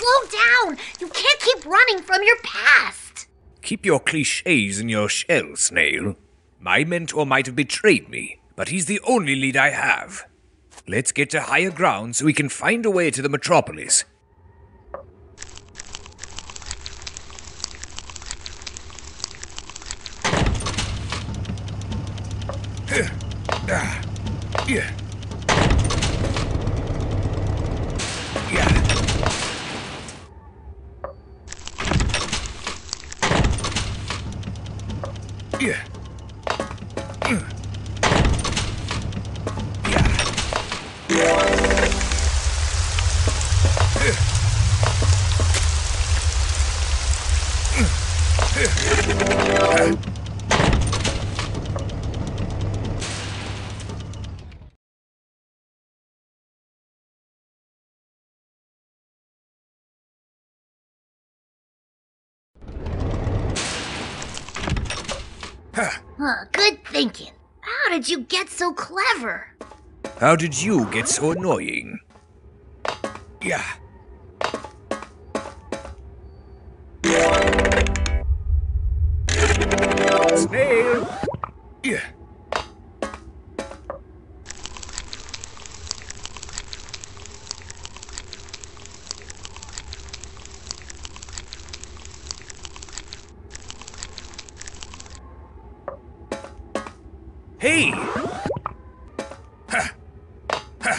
slow down! You can't keep running from your past! Keep your cliches in your shell, Snail. My mentor might have betrayed me, but he's the only lead I have. Let's get to higher ground so we can find a way to the metropolis. Good thinking. How did you get so clever? How did you get so annoying? Yeah. Snail! Yeah. Hey! Ha! Ha!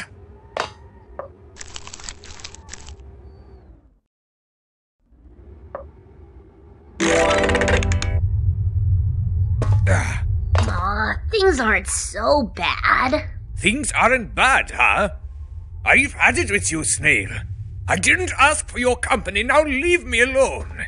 Things aren't so bad. Things aren't bad, huh? I've had it with you, Snail. I didn't ask for your company, now leave me alone.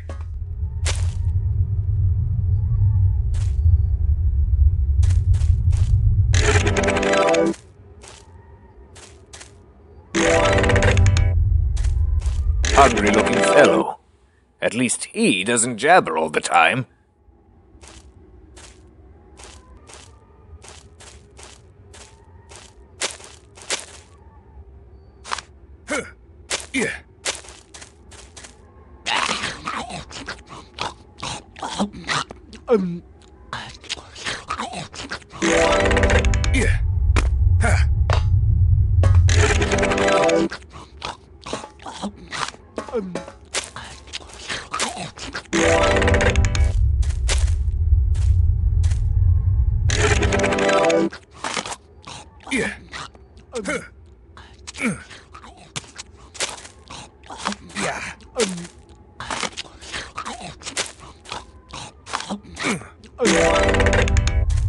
Hungry-looking fellow. At least he doesn't jabber all the time. Yeah. Yeah. Huh. Yeah. Huh. Yeah. Yeah.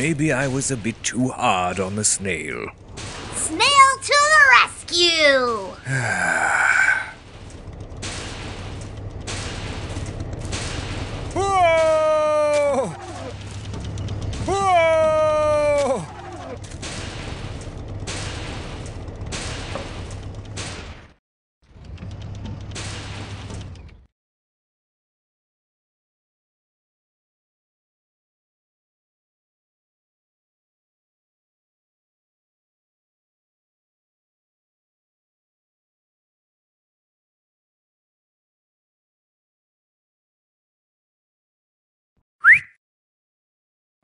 Maybe I was a bit too hard on the snail. Snail to the rescue! Whoa! Whoa!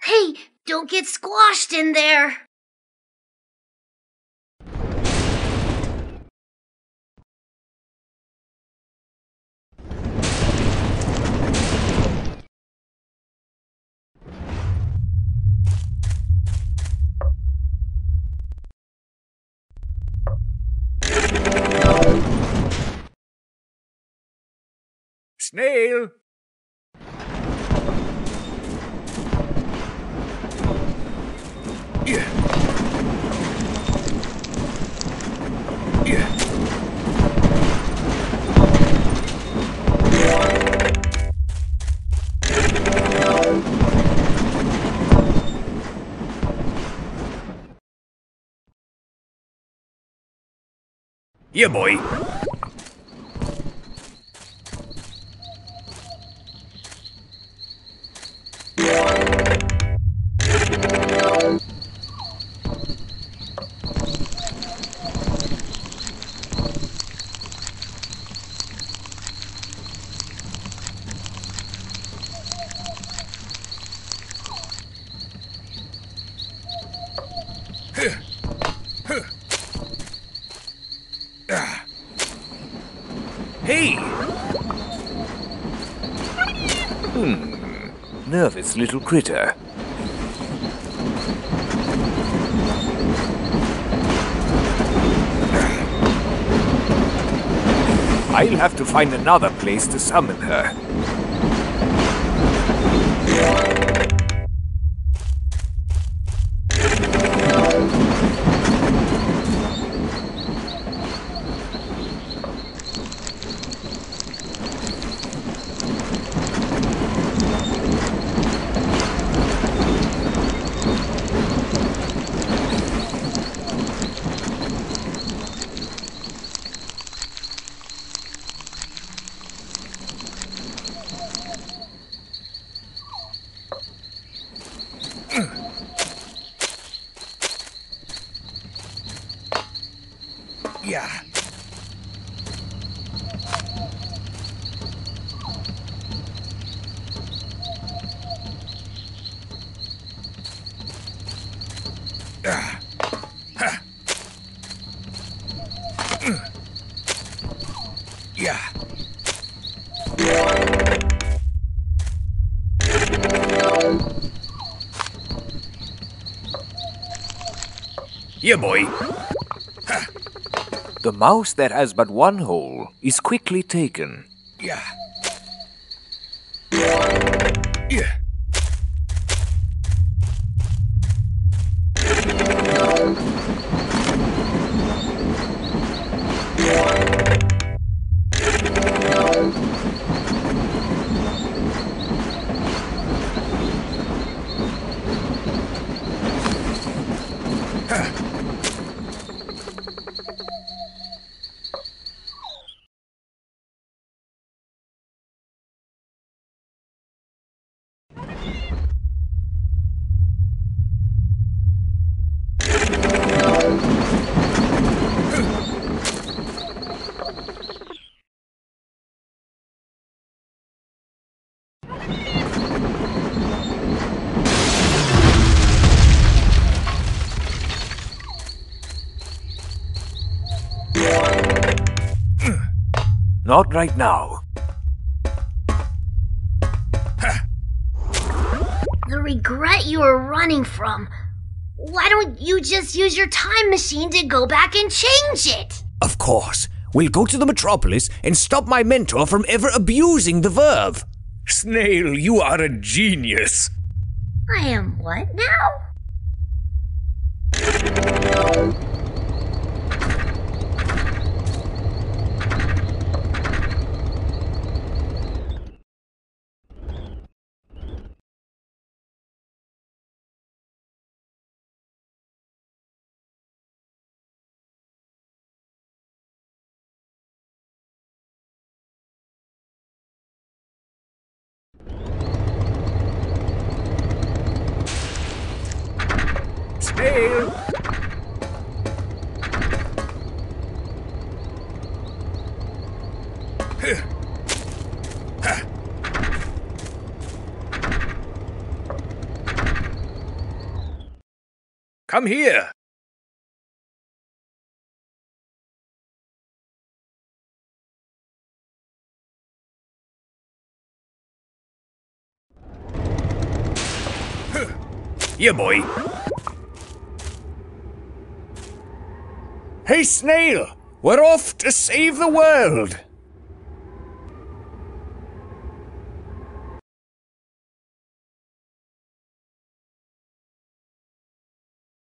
Hey, don't get squashed in there! Snail! Yeah, boy. Nervous little critter. I'll have to find another place to summon her. Yeah, boy. Ha. The mouse that has but one hole is quickly taken. Yeah. Yeah. Not right now. The regret you were running from. Why don't you just use your time machine to go back and change it? Of course. We'll go to the metropolis and stop my mentor from ever abusing the verve. Snail, you are a genius. I am what now? Come here. Yeah, boy. Hey, Snail! We're off to save the world!